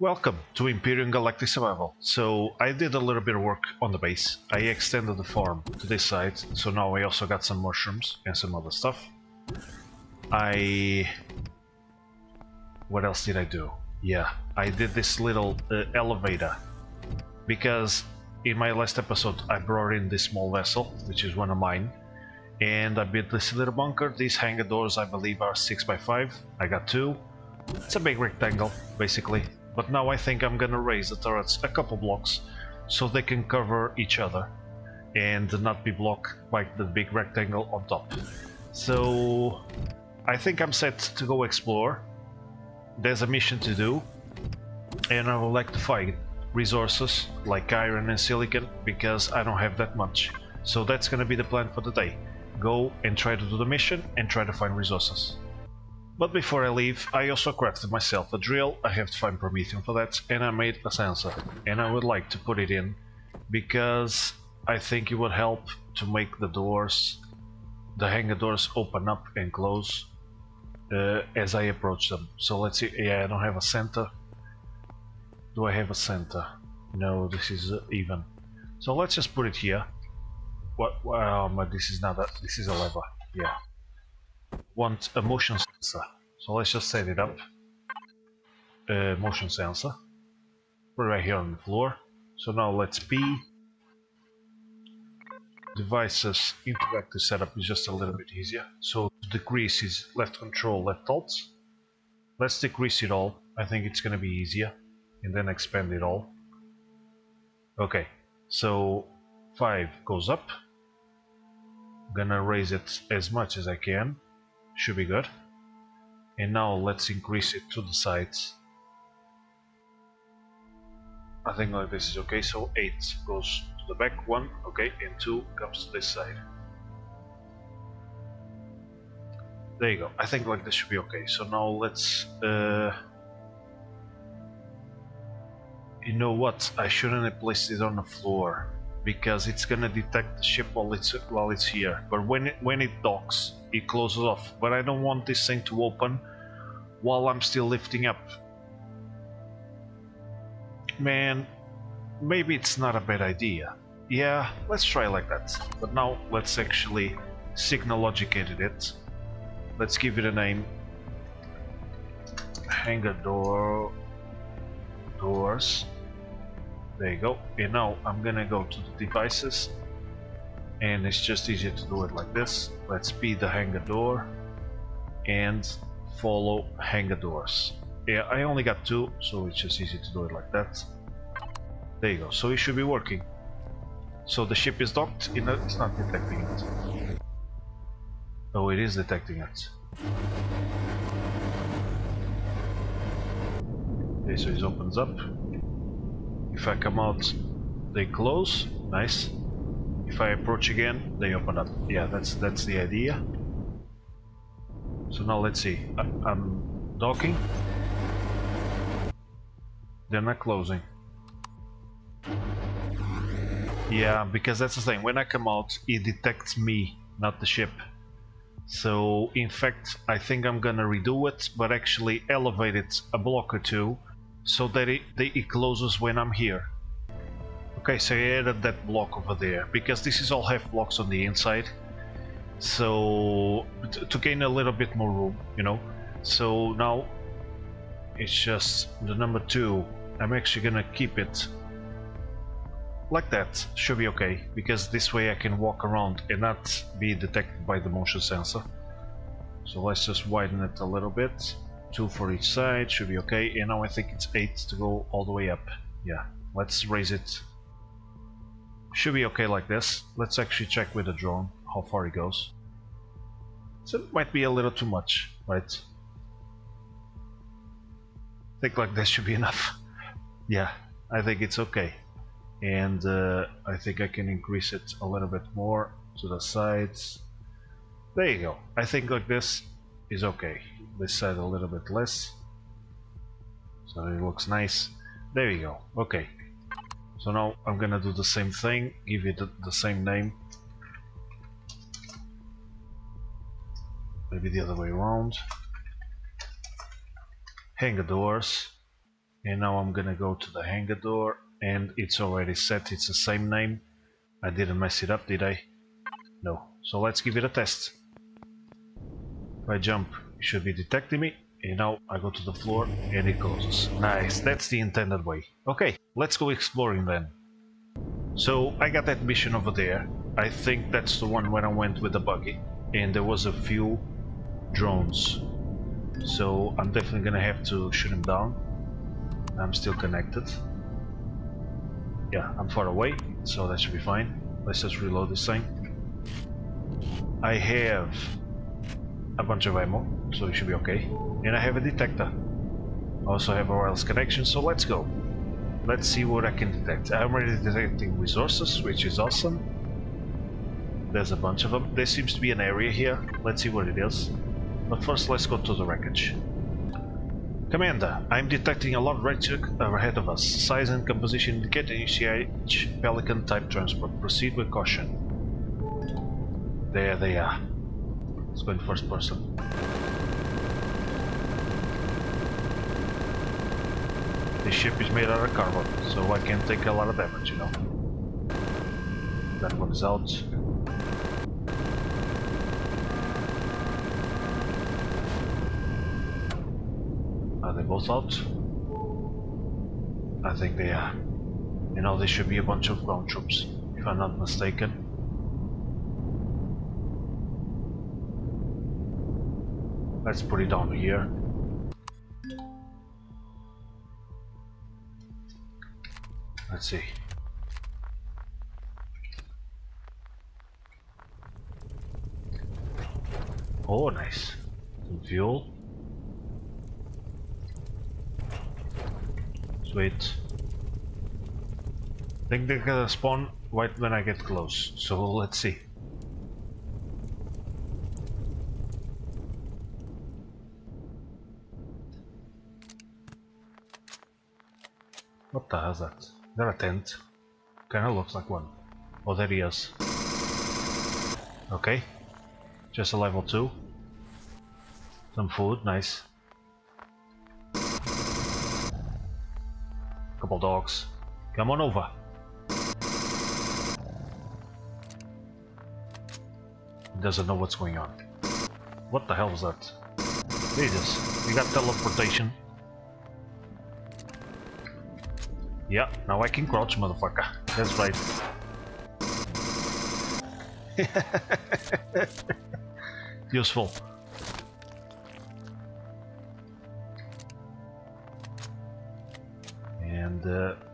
Welcome to Empyrion Galactic Survival. So I did a little bit of work on the base. I extended the farm to this side, so now I also got some mushrooms and some other stuff. What else did I do? Yeah, I did this little elevator, because in my last episode I brought in this small vessel, which is one of mine, and I built this little bunker. These hangar doors I believe are 6x5. I got 2. It's a big rectangle basically. But now I think I'm gonna raise the turrets a couple blocks so they can cover each other and not be blocked by the big rectangle on top. So I think I'm set to go explore. There's a mission to do, and I would like to find resources like iron and silicon because I don't have that much. So that's gonna be the plan for the day. Go and try to do the mission and try to find resources. But before I leave, I also crafted myself a drill. I have to find promethium for that, and I made a sensor, and I would like to put it in because I think it would help to make the doors, the hangar doors, open up and close as I approach them. So let's see. Yeah, I don't have a center. Do I have a center? No, this is even. So let's just put it here. What? Wow, this is not a. This is a lever. Yeah. Want a motion sensor, so let's just set it up. Motion sensor, put it right here on the floor. So now let's P. Devices interactive setup is just a little bit easier. So decrease is left control, left alt. Let's decrease it all. I think it's gonna be easier, and then expand it all. Okay, so 5 goes up. I'm gonna raise it as much as I can. Should be good. And now let's increase it to the sides. I think like this is okay. So 8 goes to the back one, okay, and 2 comes to this side. There you go. I think like this should be okay. So now let's you know what, I shouldn't have placed it on the floor because it's gonna detect the ship while it's here, but when it docks it closes off. But I don't want this thing to open while I'm still lifting up. Man, maybe it's not a bad idea. Yeah, let's try like that. But now let's actually signalogicated it. Let's give it a name. Hangar doors. There you go. And now I'm gonna go to the devices, and it's just easier to do it like this. Let's be the hangar door and follow hangar doors. Yeah, I only got 2, so it's just easy to do it like that. There you go. So it should be working. So the ship is docked. It's not detecting it. Oh, it is detecting it. Okay, so it opens up. If I come out, they close. Nice. If I approach again, they open up. Yeah, that's the idea. So now let's see. I'm docking. They're not closing. Yeah, because that's the thing. When I come out, it detects me, not the ship. So in fact, I think I'm gonna redo it, but actually elevate it a block or 2. So that it closes when I'm here. Okay, so I added that block over there because this is all half blocks on the inside, so to gain a little bit more room, you know. So now it's just the number 2. I'm actually gonna keep it like that. Should be okay, because this way I can walk around and not be detected by the motion sensor. So let's just widen it a little bit. 2 for each side, should be okay. And now I think it's 8 to go all the way up. Yeah, let's raise it. Should be okay like this. Let's actually check with the drone how far it goes. So it might be a little too much, right? I think like this should be enough. Yeah, I think it's okay. And I think I can increase it a little bit more to the sides. There you go. I think like this is okay. This side a little bit less, so it looks nice. There you go. Okay, so now I'm gonna do the same thing, give it the same name. Maybe the other way around. Hangar doors. And now I'm gonna go to the hangar door, and it's already set, it's the same name. I didn't mess it up, did I? No. So let's give it a test. If I jump, it should be detecting me, and now I go to the floor and it closes. Nice, that's the intended way. Okay, let's go exploring then. So I got that mission over there. I think that's the one when I went with the buggy, and there was a few drones, so I'm definitely gonna have to shoot them down. I'm still connected. Yeah, I'm far away, so that should be fine. Let's just reload this thing. I have a bunch of ammo, so it should be okay. And I have a detector. I also have a wireless connection, so let's go. Let's see what I can detect. I'm already detecting resources, which is awesome. There's a bunch of them. There seems to be an area here. Let's see what it is. But first, let's go to the wreckage. Commander, I'm detecting a large wreckage ahead of us. Size and composition indicate an UCH pelican type transport. Proceed with caution. There they are. Let's go in first person. This ship is made out of carbon, so I can take a lot of damage, you know. That one is out. Are they both out? I think they are. You know, there should be a bunch of ground troops, if I'm not mistaken. Let's put it down here. Let's see. Oh, nice. Some fuel. Wait, I think they're gonna spawn right when I get close, so let's see. What the hell is that? Is that a tent? Kinda looks like one. Oh, there he is. Okay, just a level 2. Some food, nice. Couple dogs. Come on over. He doesn't know what's going on. What the hell was that? Jesus, you got teleportation. Yeah, now I can crouch, motherfucker. That's right. Useful.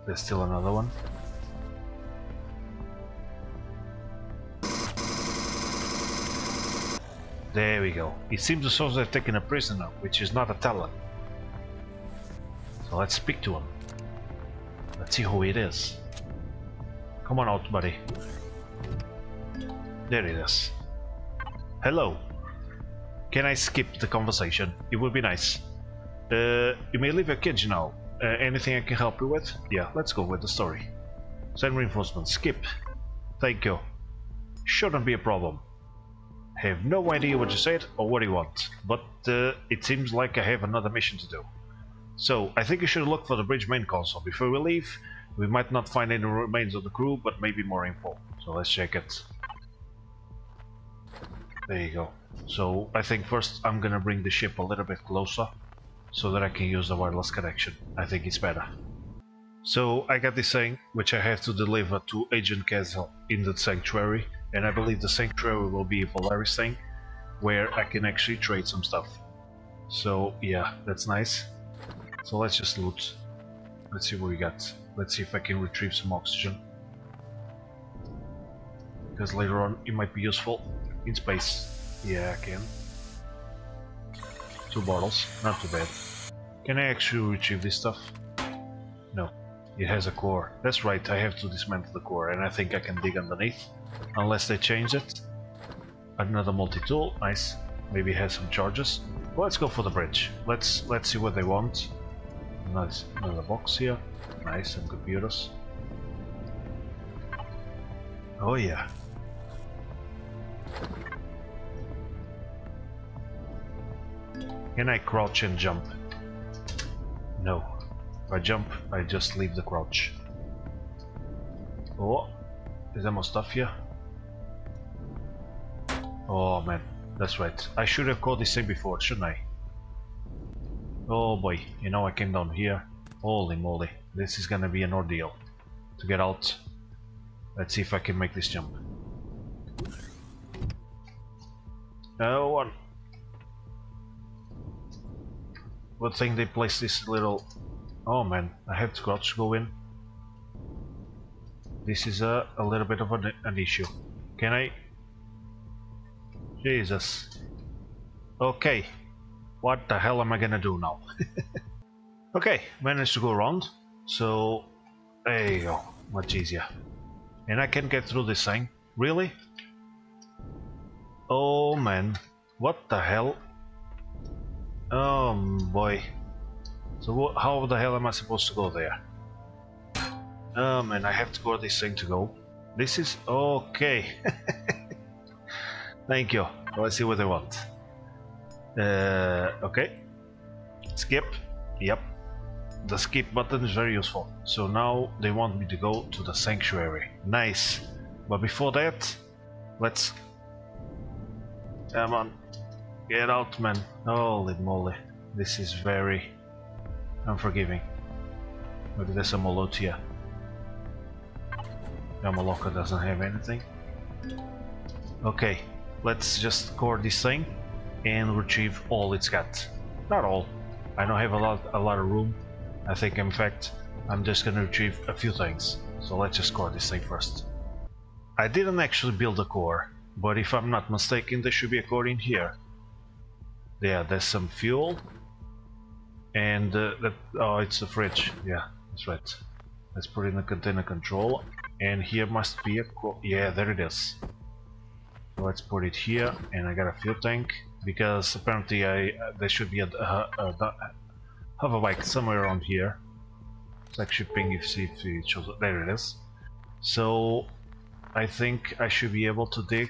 There's still another one. There we go. It seems the soldiers have taken a prisoner, which is not a talent. So let's speak to him. Let's see who it is. Come on out, buddy. There it is. Hello. Can I skip the conversation? It would be nice. You may leave your cage now. Anything I can help you with? Yeah, let's go with the story. Send reinforcements. Skip. Thank you. Shouldn't be a problem. I have no idea what you said or what you want, but it seems like I have another mission to do. So, I think you should look for the bridge main console. Before we leave, we might not find any remains of the crew, but maybe more info. So let's check it. There you go. So, I think first I'm gonna bring the ship a little bit closer, so that I can use the wireless connection. I think it's better. So I got this thing which I have to deliver to Agent Castle in the Sanctuary, and I believe the Sanctuary will be a Polaris thing where I can actually trade some stuff. So yeah, that's nice. So let's just loot. Let's see what we got. Let's see if I can retrieve some oxygen, because later on it might be useful in space. Yeah, I can. 2 bottles, not too bad. Can I actually retrieve this stuff? No, it has a core. That's right, I have to dismantle the core, and I think I can dig underneath. Unless they change it. Another multi-tool, nice. Maybe it has some charges. Well, let's go for the bridge. Let's see what they want. Nice, another box here. Nice, some computers. Oh yeah. Can I crouch and jump? No. If I jump, I just leave the crouch. Oh, is there more stuff here? Oh man, that's right. I should have caught this thing before, shouldn't I? Oh boy, you know I came down here. Holy moly, this is gonna be an ordeal to get out. Let's see if I can make this jump. Oh, one. Good thing they placed this little... Oh man, I have to crouch to go in. This is a little bit of an issue. Can I? Jesus. Okay. What the hell am I gonna do now? Okay, managed to go around. So, there you go. Much easier. And I can get through this thing. Really? Oh man. What the hell? Oh boy. So how the hell am I supposed to go there? Oh man, I have to go where this thing to go. This is... okay. Thank you. Let's see what they want. Okay. Skip. Yep. The skip button is very useful. So now they want me to go to the sanctuary. Nice. But before that, let's... Come on. Get out, man. Holy moly. This is very... unforgiving. Maybe there's some more loot here. Ammo locker doesn't have anything. Okay, let's just core this thing and retrieve all it's got. Not all. I don't have a lot of room. I think, in fact, I'm just gonna retrieve a few things. So let's just core this thing first. I didn't actually build a core, but if I'm not mistaken, there should be a core in here. Yeah, there's some fuel. And oh, it's a fridge. Yeah, that's right. Let's put in a container control. And here must be a core. Yeah, there it is. Let's put it here. And I got a fuel tank because apparently there should be a hoverbike somewhere around here. It's actually ping if you choose. There it is. So I think I should be able to dig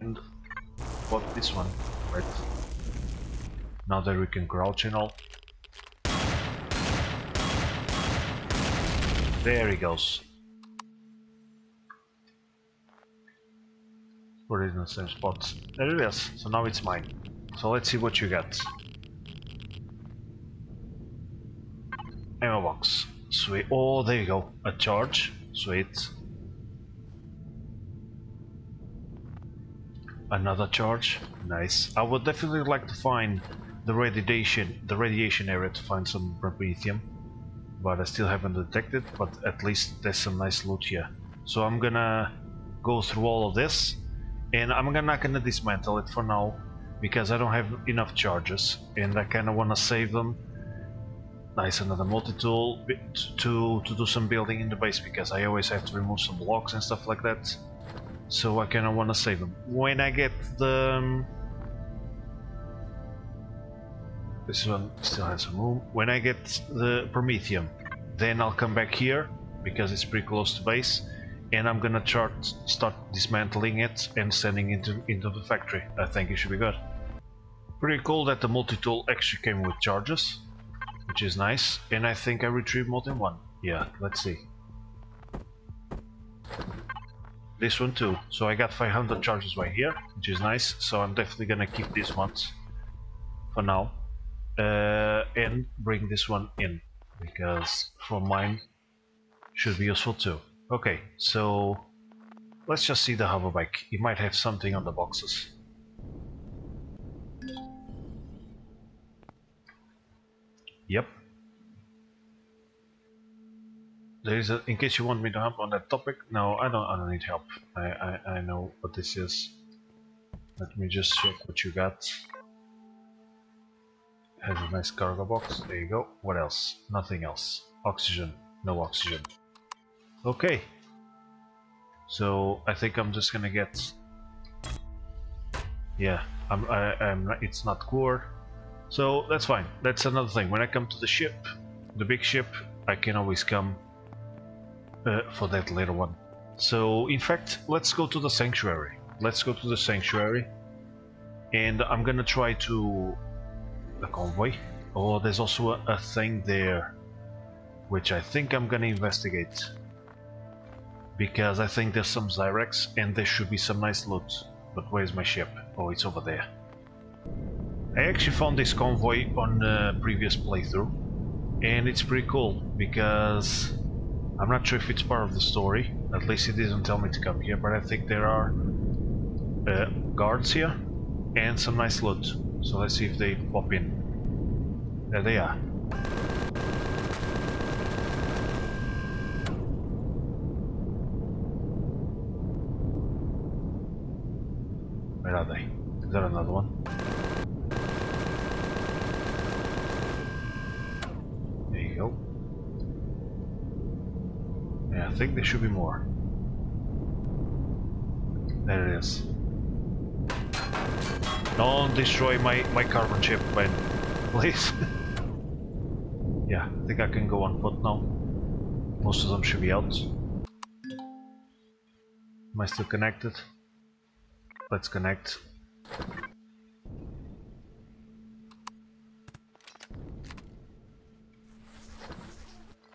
and pop this one. Right. Now that we can crouch and all. There he goes. Put it in the same spot. There it is. So now it's mine. So let's see what you got. Ammo box. Sweet. Oh, there you go. A charge. Sweet. Another charge. Nice. I would definitely like to find the radiation area to find some promethium, but I still haven't detected. But at least there's some nice loot here. So I'm gonna go through all of this. And I'm not gonna dismantle it for now because I don't have enough charges and I kinda wanna save them. Nice, another multi-tool to do some building in the base because I always have to remove some blocks and stuff like that. So I kinda wanna save them. When I get the... this one still has some room. When I get the promethium, then I'll come back here because it's pretty close to base. And I'm gonna start dismantling it and sending it into the factory. I think it should be good. Pretty cool that the multi-tool actually came with charges, which is nice. And I think I retrieved more than one. Yeah, let's see. This one too. So I got 500 charges right here, which is nice. So I'm definitely gonna keep these ones for now. And bring this one in, because from mine should be useful too. Okay, so let's just see the hoverbike. It might have something on the boxes. Yep. There is a, in case you want me to help on that topic. No, I don't need help. I know what this is. Let me just check what you got. Has a nice cargo box. There you go. What else? Nothing else. Oxygen. No oxygen. Okay, so I think I'm just gonna get. Yeah, it's not core, so that's fine. That's another thing. When I come to the ship, the big ship, I can always come for that later one. So in fact, let's go to the sanctuary. Let's go to the sanctuary, and I'm gonna try to the convoy. Oh, there's also a thing there. which I think I'm gonna investigate, because I think there's some Zirax and there should be some nice loot. But where's my ship? Oh, it's over there. I actually found this convoy on a previous playthrough, and it's pretty cool because I'm not sure if it's part of the story. At least it didn't tell me to come here, but I think there are guards here and some nice loot. So let's see if they pop in. There they are. Where are they? Is there another one? There you go. Yeah, I think there should be more. There it is. Don't destroy my carbon chip, man, please. Yeah, I think I can go on foot now. Most of them should be out. Am I still connected? Let's connect.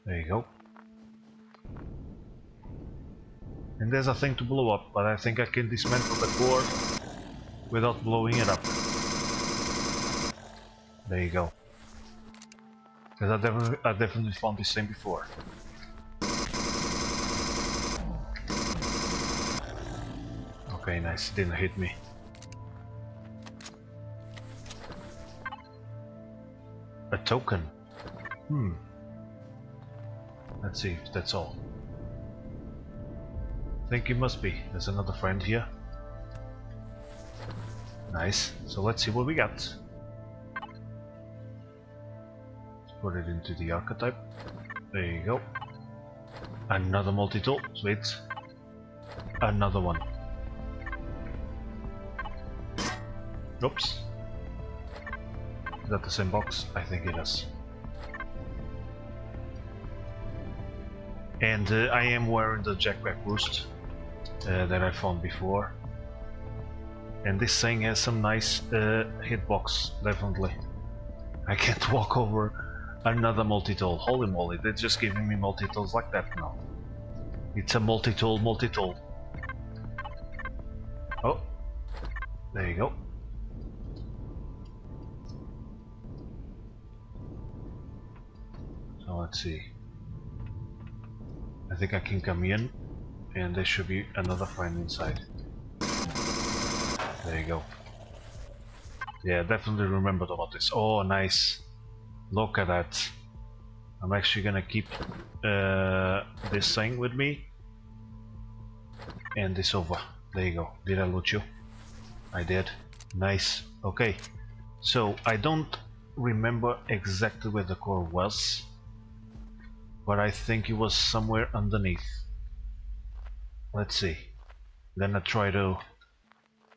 There you go. And there's a thing to blow up, but I think I can dismantle the core without blowing it up. There you go. Because I definitely found this thing before. Okay, nice, didn't hit me. A token. Let's see if that's all. I think it must be. There's another friend here. Nice. So let's see what we got. Let's put it into the archetype. There you go. Another multi-tool. Sweet. Another one. Oops. Is that the same box? I think it is. And I am wearing the jackpack boost that I found before. And this thing has some nice hitbox, definitely. I can't walk over another multi-tool. Holy moly, they're just giving me multi-tools like that now. It's a multi-tool, multi-tool. Oh. There you go. Let's see. I think I can come in, and there should be another find inside. There you go. Yeah, definitely remembered about this. Oh, nice. Look at that. I'm actually gonna keep this thing with me. And this over. There you go. Did I loot you? I did. Nice. Okay. So, I don't remember exactly where the core was. But I think it was somewhere underneath. Let's see. Then I try to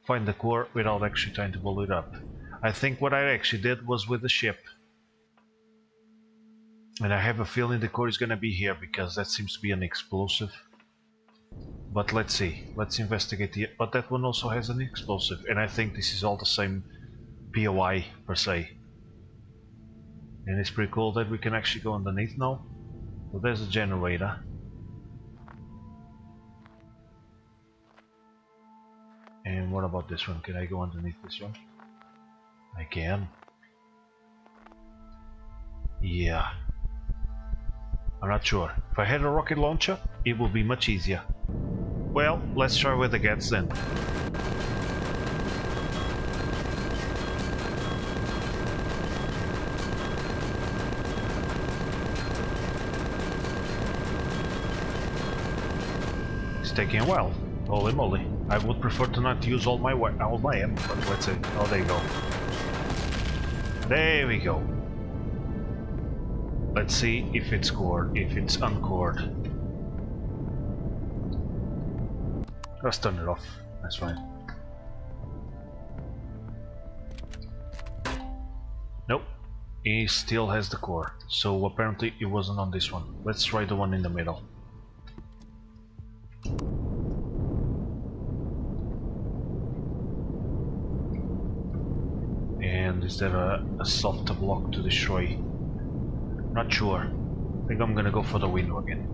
find the core without actually trying to blow it up. I think what I actually did was with the ship. And I have a feeling the core is gonna be here because that seems to be an explosive. But let's see. Let's investigate here. But that one also has an explosive. And I think this is all the same POI per se. And it's pretty cool that we can actually go underneath now. So there's a generator. And what about this one? Can I go underneath this one? I can. Yeah. I'm not sure. If I had a rocket launcher, it would be much easier. Well, let's try with the gats then. Taking a while. Holy moly. I would prefer to not use all my ammo, but let's see. Oh, there you go. There we go. Let's see if it's cored, if it's uncored. Just turn it off. That's fine. Nope. He still has the core. So apparently it wasn't on this one. Let's try the one in the middle. Is there a softer block to destroy? Not sure. I think I'm gonna go for the window again.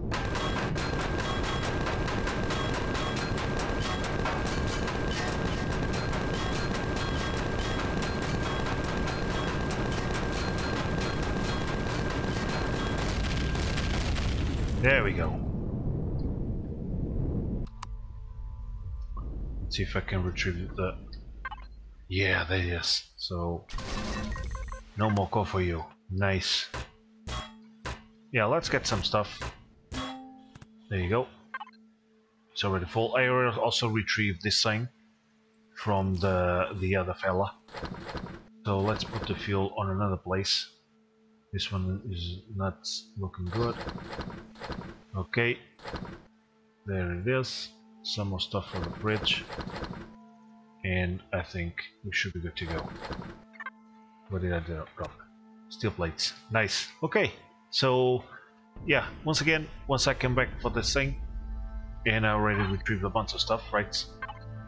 There we go. Let's see if I can retrieve that. Yeah, there it is. So, no more call for you. Nice. Yeah, let's get some stuff. There you go. It's already full. I also retrieved this thing from the other fella. So let's put the fuel on another place. This one is not looking good. Okay, there it is. Some more stuff for the bridge, and I think we should be good to go. What did I drop? Steel plates. Nice. Okay, so yeah, once again, once I came back for this thing, and I already retrieved a bunch of stuff, right?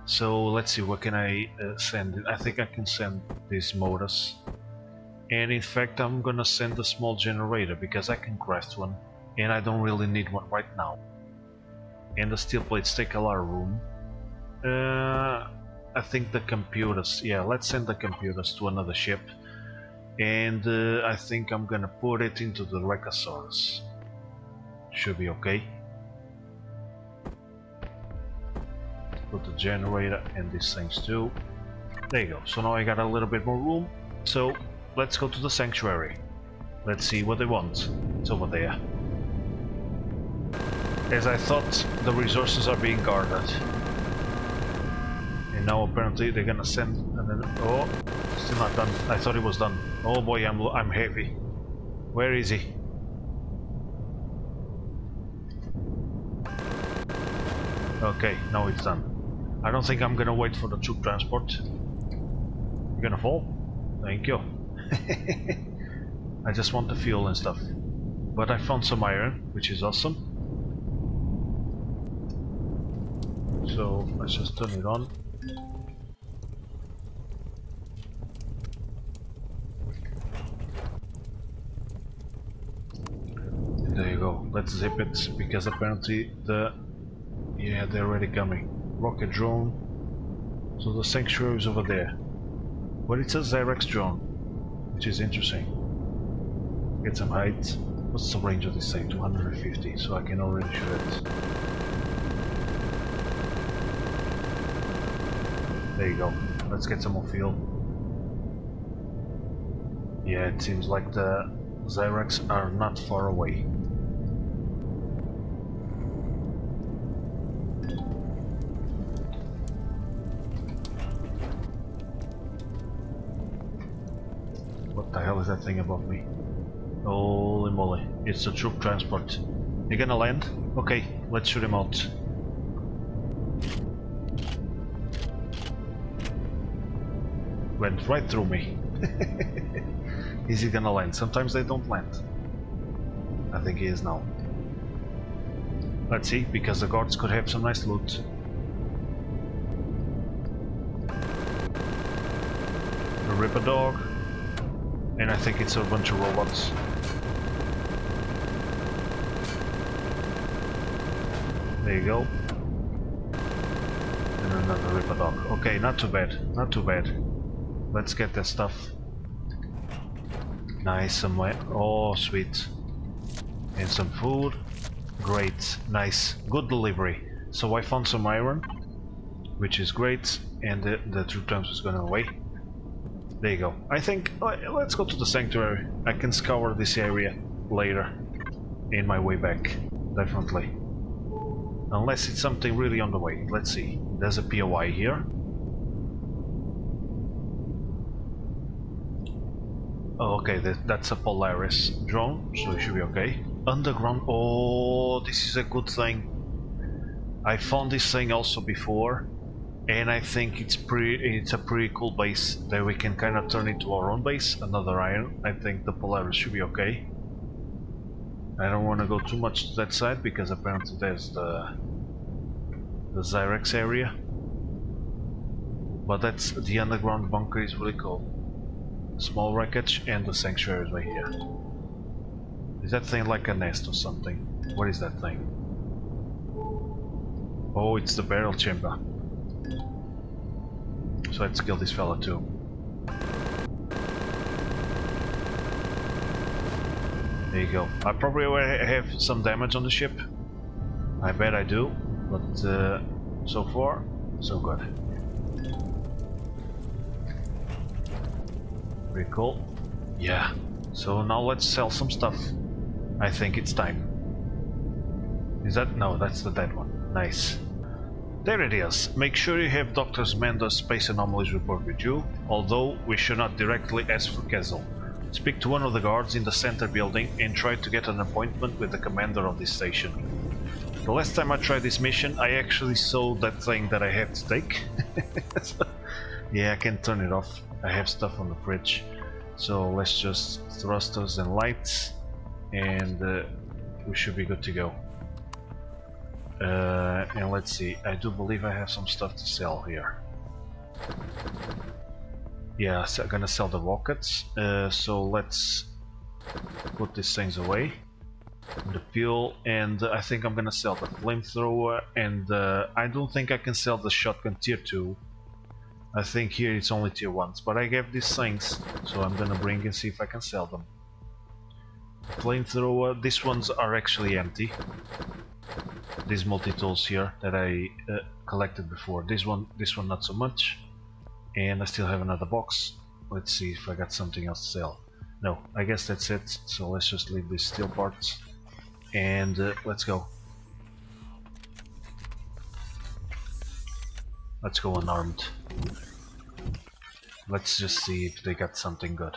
So let's see, what can I send? I think I can send these motors. And in fact, I'm gonna send a small generator because I can craft one and I don't really need one right now. And the steel plates take a lot of room. I think the computers, yeah, let's send the computers to another ship. And I think I'm gonna put it into the Recasaurus. Should be okay. Put the generator and these things too. There you go. So now I got a little bit more room. So let's go to the Sanctuary. Let's see what they want. It's over there. As I thought, the resources are being guarded. And now apparently they're gonna send... Oh, still not done. I thought it was done. Oh boy, I'm heavy. Where is he? Okay, now it's done. I don't think I'm gonna wait for the troop transport. You're gonna fall? Thank you. I just want the fuel and stuff, but I found some iron, which is awesome. So let's just turn it on. There you go. Let's zip it because apparently they're already coming. Rocket drone. So the Sanctuary is over there. But it's a Zirax drone, which is interesting. Get some height. What's the range of this thing? 250, so I can already shoot it. There you go. Let's get some more fuel. Yeah, it seems like the Zirax are not far away. What the hell is that thing above me? Holy moly, it's a troop transport. You're gonna land? Okay, let's shoot him out. Went right through me. Is he gonna land? Sometimes they don't land. I think he is now. Let's see, because the guards could have some nice loot. A ripper dog. And I think it's a bunch of robots. There you go. And another Ripper Dog. Okay, not too bad. Not too bad. Let's get that stuff. Nice, some... Oh, sweet. And some food. Great. Nice. Good delivery. So I found some iron, which is great. And the troop transport is going away. There you go. I think let's go to the Sanctuary. I can scour this area later in my way back, definitely. Unless it's something really on the way. Let's see. There's a POI here. Oh, okay, that's a Polaris drone, so it should be okay. Underground. Oh, this is a good thing. I found this thing also before. And I think it's a pretty cool base that we can kind of turn into our own base. Another iron. I think the Polaris should be okay. I don't want to go too much to that side because apparently there's the Zirax area. But that's the underground bunker is really cool. Small wreckage and the Sanctuary is right here. Is that thing like a nest or something? What is that thing? Oh, it's the barrel chamber. So let's kill this fella too. There you go. I probably already have some damage on the ship. I bet I do, but so far, so good. Pretty cool. Yeah. So now let's sell some stuff. I think it's time. Is that? No, that's the dead one. Nice. There it is. Make sure you have Dr. Mando's Space Anomalies report with you, although we should not directly ask for Castle. Speak to one of the guards in the center building and try to get an appointment with the commander of this station. The last time I tried this mission, I actually saw that thing that I had to take. So, yeah, I can turn it off. I have stuff on the fridge. So let's just thrusters and lights, and we should be good to go. And let's see, I do believe I have some stuff to sell here. Yeah, so I'm gonna sell the rockets, so let's put these things away. The fuel, and I think I'm gonna sell the flamethrower, and I don't think I can sell the shotgun tier 2. I think here it's only tier 1s, but I have these things, so I'm gonna bring and see if I can sell them. Flamethrower, these ones are actually empty. These multi-tools here that I collected before. This one not so much. And I still have another box. Let's see if I got something else to sell. No, I guess that's it. So let's just leave these steel parts. And let's go. Let's go unarmed. Let's just see if they got something good.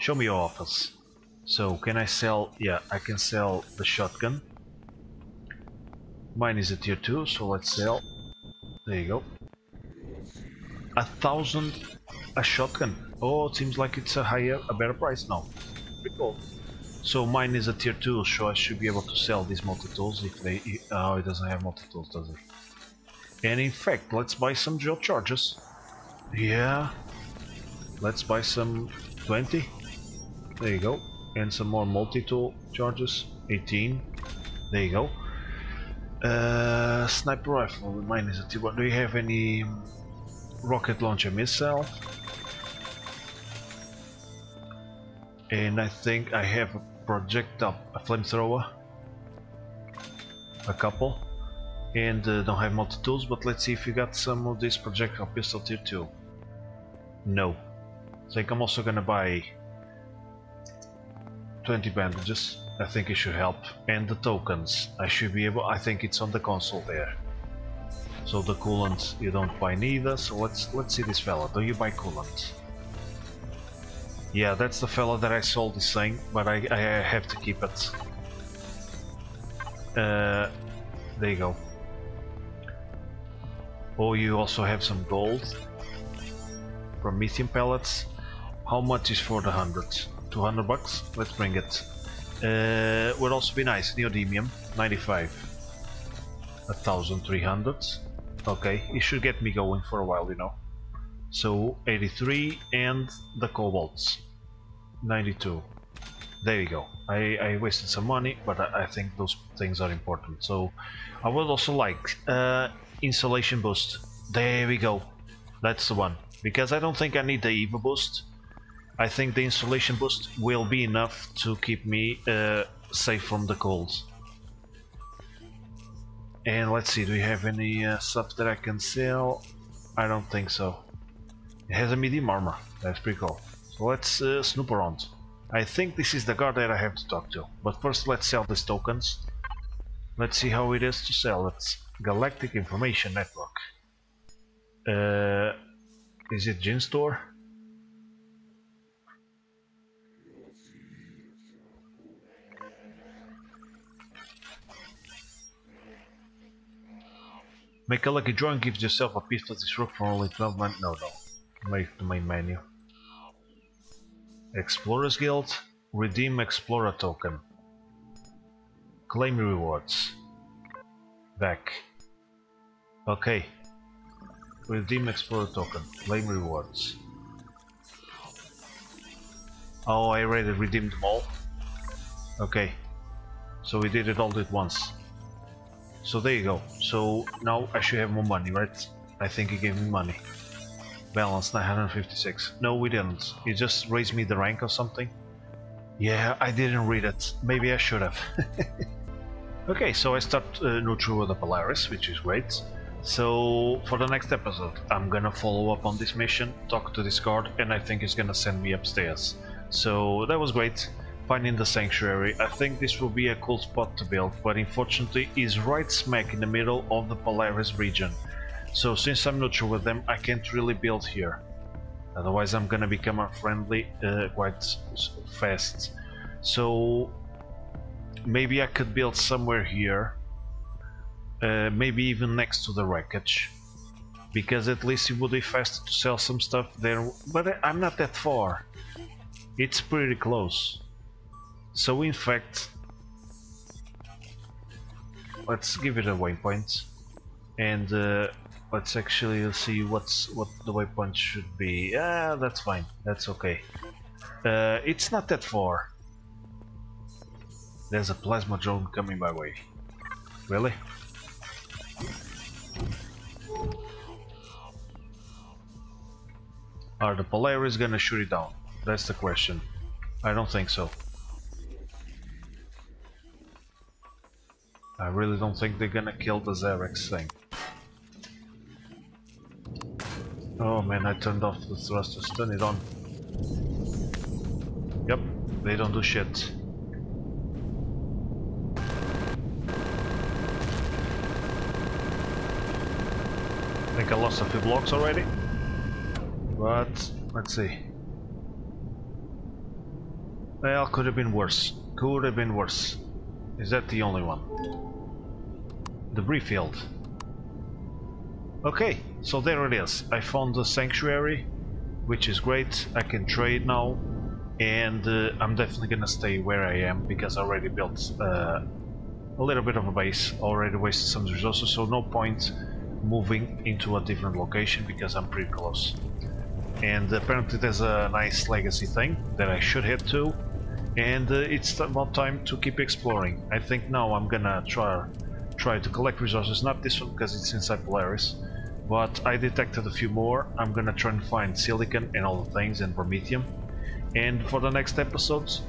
Show me your office. So can I sell... yeah, I can sell the shotgun. Mine is a tier 2, so let's sell. There you go. 1,000 a shotgun. Oh, it seems like it's a better price now. Pretty cool. So mine is a tier 2, so I should be able to sell these multi-tools if they... oh, it doesn't have multi-tools, does it? And in fact, let's buy some gel charges. Yeah. Let's buy some 20. There you go. And some more multi-tool charges. 18. There you go. Sniper rifle, mine is a tier 1. Do you have any rocket launcher missile? And I think I have a projectile, a flamethrower, a couple, and don't have multi-tools, but let's see if you got some of these projectile pistol tier 2. No. I think I'm also gonna buy 20 bandages. I think it should help. And the tokens, I should be able... I think it's on the console there. So the coolant you don't buy neither. So let's see this fella. Do you buy coolant? Yeah, that's the fella that I sold this thing, but I have to keep it. There you go. Oh, you also have some gold. Promethium pellets. How much is for the 100? 200 bucks? Let's bring it. Would also be nice. Neodymium, 95, 1,300. Okay, it should get me going for a while, you know. So 83, and the cobalts, 92. There you go. I wasted some money, but I think those things are important. So I would also like insulation boost. There we go. That's the one, because I don't think I need the EVA boost. I think the insulation boost will be enough to keep me safe from the cold. And let's see, do we have any stuff that I can sell? I don't think so. It has a medium armor, that's pretty cool. So let's snoop around. I think this is the guard that I have to talk to. But first let's sell these tokens. Let's see how it is to sell. It's Galactic Information Network. Is it Gin Store? Make a lucky draw and give yourself a piece of this rook for only 12 months. No. Make the main menu. Explorer's Guild. Redeem Explorer token. Claim rewards. Back. Okay. Redeem Explorer token. Claim rewards. Oh, I already redeemed them all. Okay, so we did it all at once. So there you go. So now I should have more money, right? I think he gave me money. Balance 956. No, we didn't. He just raised me the rank or something. Yeah, I didn't read it. Maybe I should have. Okay, so I start neutral with the Polaris, which is great. So for the next episode, I'm gonna follow up on this mission, talk to this guard, and I think he's gonna send me upstairs. So that was great. Finding the Sanctuary, I think this will be a cool spot to build, but unfortunately is right smack in the middle of the Polaris region. So since I'm neutral with them, I can't really build here. Otherwise I'm gonna become unfriendly quite fast. So maybe I could build somewhere here, maybe even next to the wreckage, because at least it would be faster to sell some stuff there. But I'm not that far, it's pretty close. So in fact, let's give it a waypoint, and let's actually see what the waypoint should be. Ah, that's fine, that's okay. It's not that far. There's a plasma drone coming my way. Really? Are the Polaris gonna shoot it down? That's the question. I don't think so. I really don't think they're gonna kill the Zirax thing. Oh man, I turned off the thrusters. Turn it on. Yep, they don't do shit. I think I lost a few blocks already, but let's see. Well, could have been worse. Could have been worse. Is that the only one? Debris field. Okay, so there it is. I found the Sanctuary, which is great. I can trade now, and I'm definitely gonna stay where I am because I already built a little bit of a base. Already wasted some resources, so no point moving into a different location because I'm pretty close. And apparently there's a nice legacy thing that I should head to, and it's about time to keep exploring. I think now I'm gonna try to collect resources, not this one because it's inside Polaris, but I detected a few more. I'm gonna try and find silicon and all the things and promethium, and for the next episodes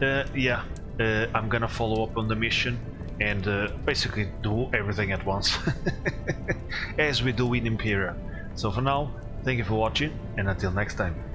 I'm gonna follow up on the mission and basically do everything at once as we do in Empyrion. So for now, thank you for watching, and until next time.